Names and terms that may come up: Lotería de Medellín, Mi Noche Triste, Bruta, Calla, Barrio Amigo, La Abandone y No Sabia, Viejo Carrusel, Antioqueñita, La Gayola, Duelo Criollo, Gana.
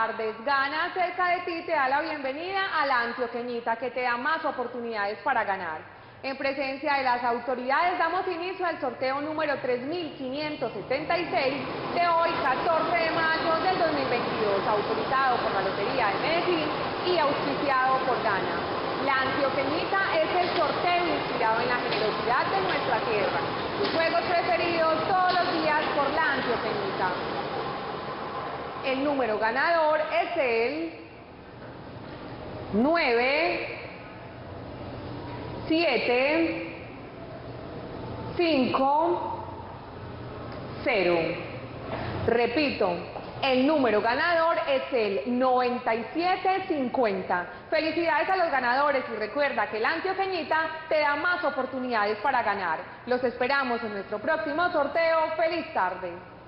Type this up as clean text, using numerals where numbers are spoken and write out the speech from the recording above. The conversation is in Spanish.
tardes. Gana cerca de ti te da la bienvenida a la Antioqueñita, que te da más oportunidades para ganar. En presencia de las autoridades damos inicio al sorteo número 3576 de hoy, 14 de mayo del 2022, autorizado por la Lotería de Medellín y auspiciado por Gana. La Antioqueñita es el sorteo inspirado en la generosidad de nuestra tierra. Tus juegos preferidos todos los días por la Antioqueñita. El número ganador es el 9750. Repito, el número ganador es el 9750. Felicidades a los ganadores y recuerda que la Antioqueñita te da más oportunidades para ganar. Los esperamos en nuestro próximo sorteo. ¡Feliz tarde!